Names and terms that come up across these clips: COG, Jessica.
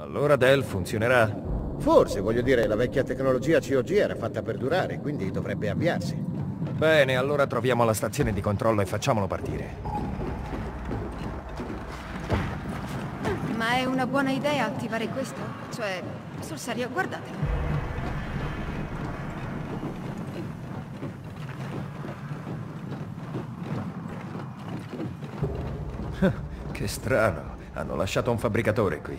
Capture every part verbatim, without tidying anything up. Allora Dell funzionerà? Forse, voglio dire, la vecchia tecnologia C O G era fatta per durare, quindi dovrebbe avviarsi. Bene, allora troviamo la stazione di controllo e facciamolo partire. Ma è una buona idea attivare questo? Cioè, sul serio, guardatelo. Che strano, hanno lasciato un fabbricatore qui.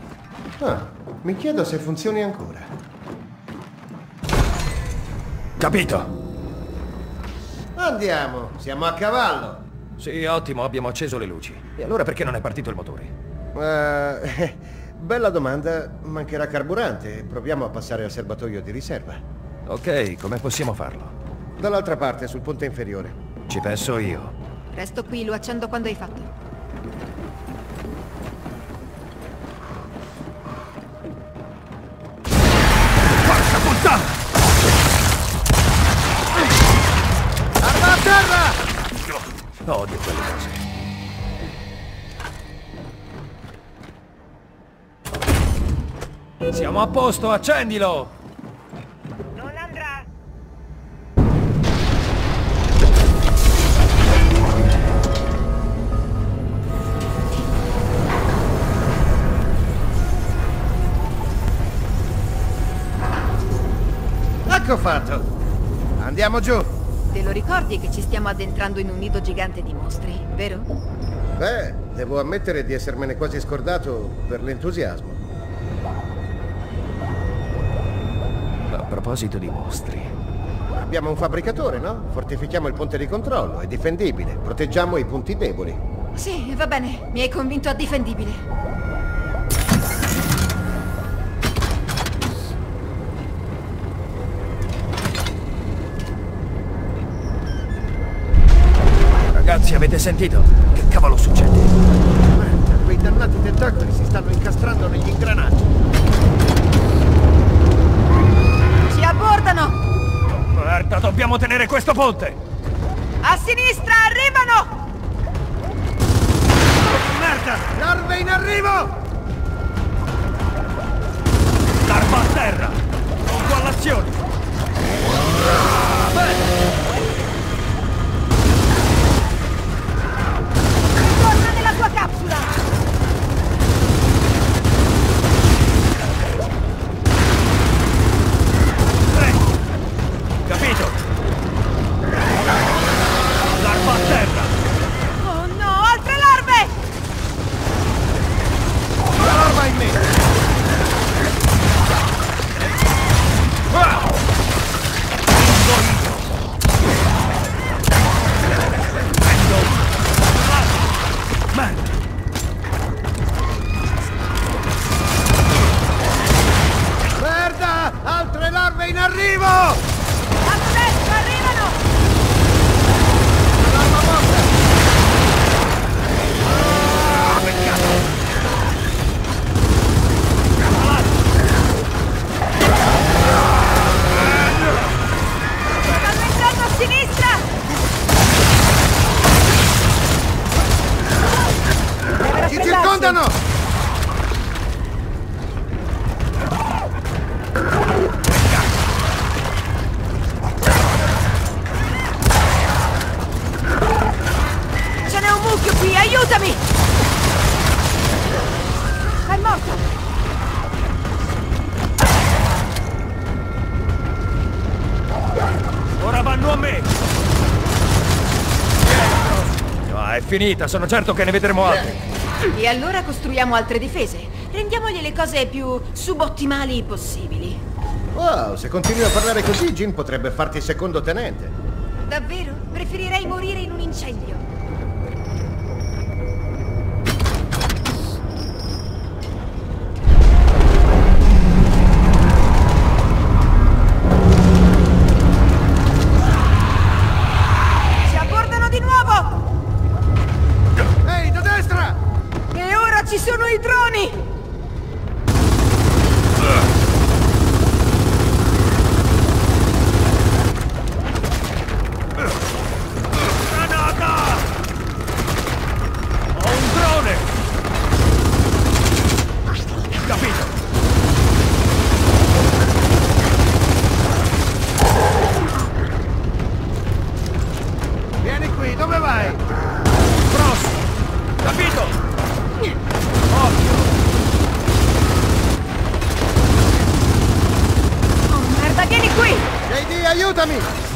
Ah, mi chiedo se funzioni ancora. Capito! Andiamo, siamo a cavallo. Sì, ottimo, abbiamo acceso le luci. E allora perché non è partito il motore? Uh, eh, bella domanda, mancherà carburante. Proviamo a passare al serbatoio di riserva. Ok, come possiamo farlo? Dall'altra parte, sul ponte inferiore. Ci penso io. Resto qui, lo accendo quando hai fatto. Porca puttana! Arma a terra! Odio quelle cose. Siamo a posto, accendilo! Non andrà! Ecco fatto! Andiamo giù! Te lo ricordi che ci stiamo addentrando in un nido gigante di mostri, vero? Beh, devo ammettere di essermene quasi scordato per l'entusiasmo. A proposito di mostri. Abbiamo un fabbricatore, no? Fortifichiamo il ponte di controllo, è difendibile. Proteggiamo i punti deboli. Sì, va bene, mi hai convinto a difendibile. Ragazzi, avete sentito? Che cavolo succede? Guarda, quei dannati tentacoli si stanno incastrando negli ingranaggi. Abbordano! Marta, dobbiamo tenere questo ponte! A sinistra, arrivano! Merda! Larve in arrivo! Larva a terra! Pongo all'azione! Torna nella tua capsula! Finita, sono certo che ne vedremo altri. E allora costruiamo altre difese. Rendiamogli le cose più subottimali possibili. Wow, se continui a parlare così, Jim potrebbe farti secondo tenente. Davvero? Preferirei morire in un incendio. Capito? Aiutami!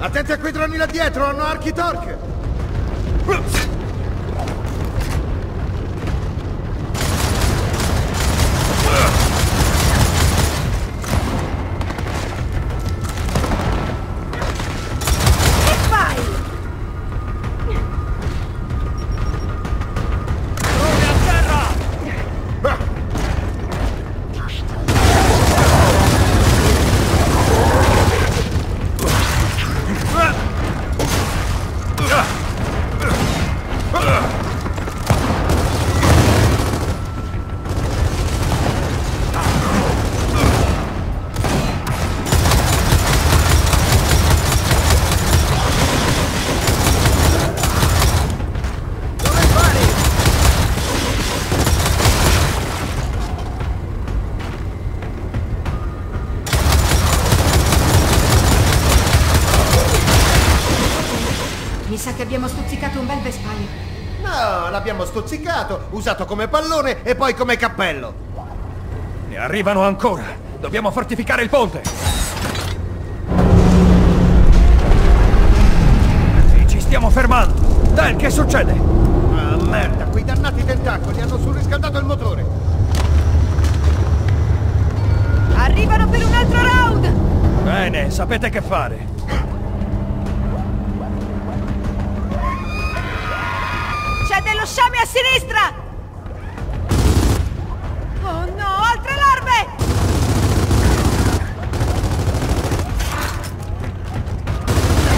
Attenti a quei droni là dietro, hanno archi torque! Che abbiamo stuzzicato un bel vespaio. No, l'abbiamo stuzzicato, usato come pallone e poi come cappello. Ne arrivano ancora. Dobbiamo fortificare il ponte. E ci stiamo fermando. Dai, che succede? Ah, merda, quei dannati tentacoli hanno surriscaldato il motore. Arrivano per un altro round. Bene, sapete che fare. Lo sciame a sinistra! Oh no, altre larve!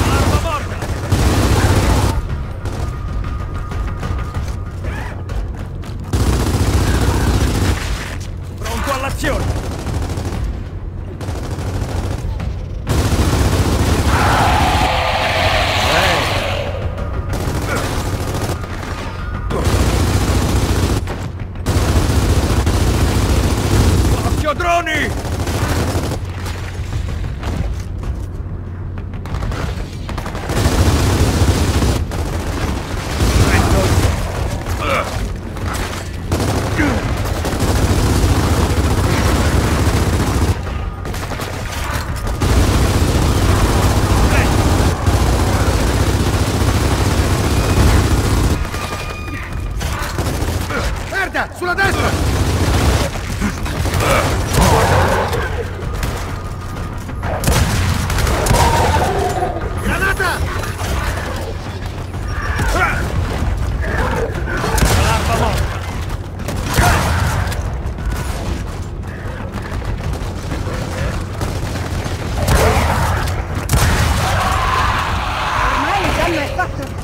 Larva morta! Pronto all'azione! Sulla destra! Granata! L'arma morta! Ormai il danno è fatto!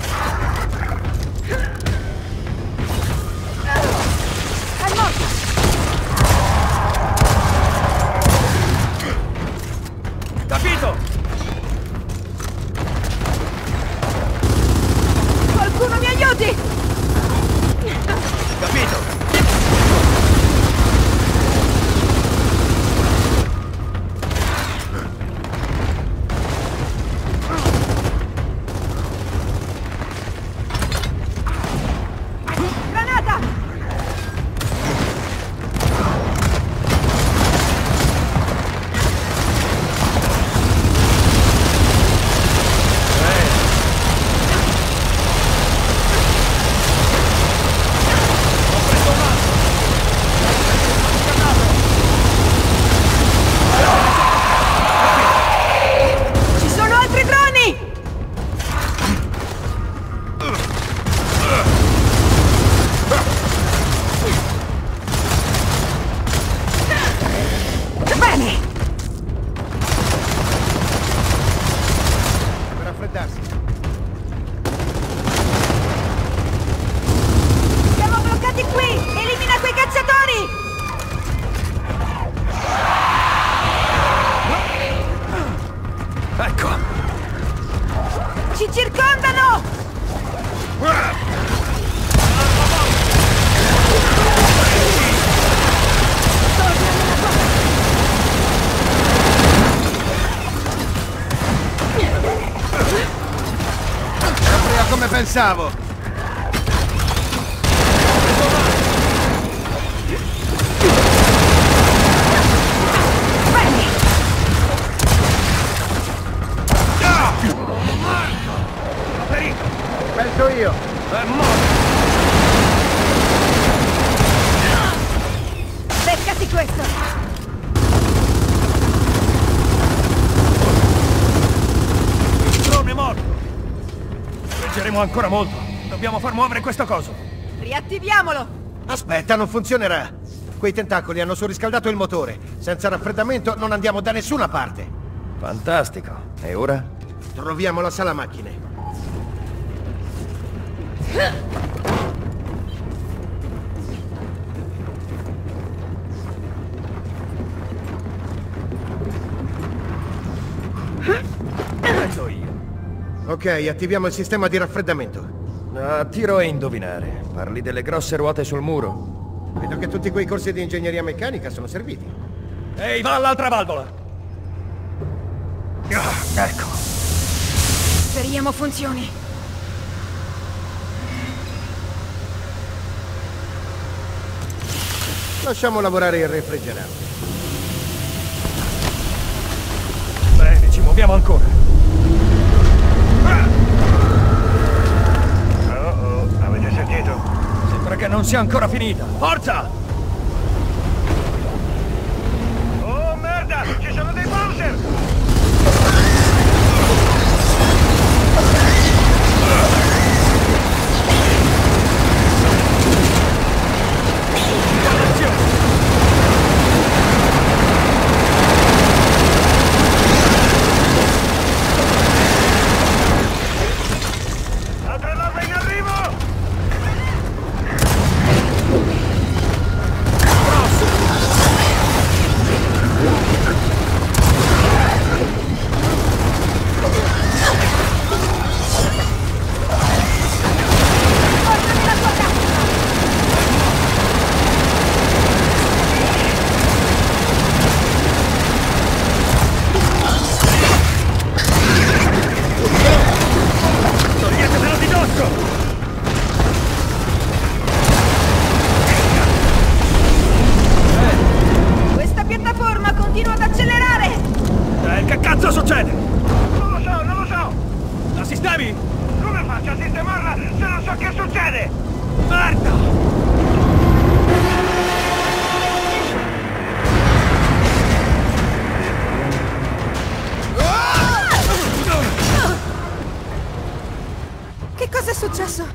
Ci circondano! Proprio come pensavo! Penso io! È morto! Beccati questo! Il drone è morto! Reggeremo ancora molto! Dobbiamo far muovere questo coso! Riattiviamolo! Aspetta, non funzionerà! Quei tentacoli hanno surriscaldato il motore! Senza raffreddamento non andiamo da nessuna parte! Fantastico! E ora? Troviamo la sala macchine! Penso io. Ok, attiviamo il sistema di raffreddamento. A tiro e indovinare. Parli delle grosse ruote sul muro. Vedo che tutti quei corsi di ingegneria meccanica sono serviti. Ehi, va all'altra valvola. Ah, ecco. Speriamo funzioni. Lasciamo lavorare il refrigerante. Bene, ci muoviamo ancora. Oh oh, avete sentito? Sembra che non sia ancora finita. Forza! Oh merda, ci sono dei Bowser!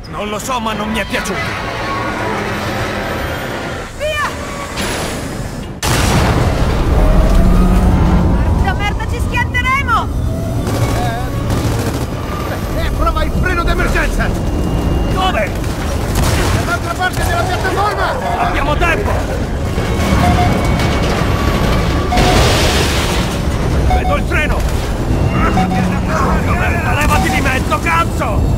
Non lo so, ma non mi è piaciuto. Via! Porca merda, ci schianteremo! Eh, eh, prova il freno d'emergenza! Dove? Dall'altra parte della piattaforma! Abbiamo tempo! Vedo il freno! Porca merda, levati di mezzo, cazzo!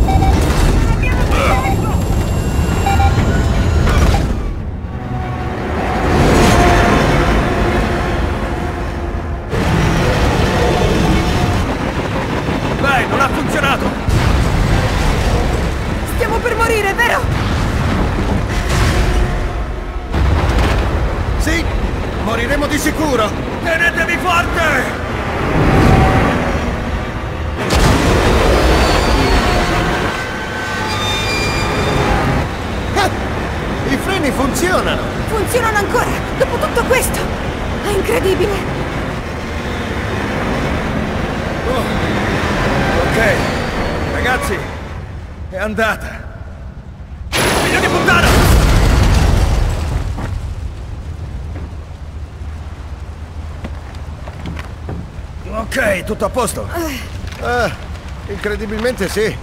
Beh, non ha funzionato! Stiamo per morire, vero? Sì, moriremo di sicuro! Tenetevi forte! I freni funzionano! Funzionano ancora! Dopo tutto questo! È incredibile! Oh. Ok, ragazzi, è andata! Figlio di puttana! Ok, tutto a posto! Uh. Ah, incredibilmente sì!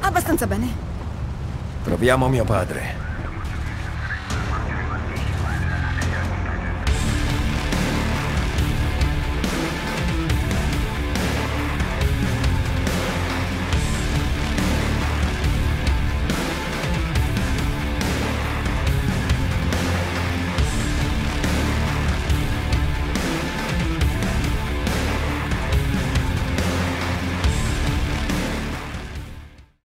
Abbastanza bene. Troviamo mio padre.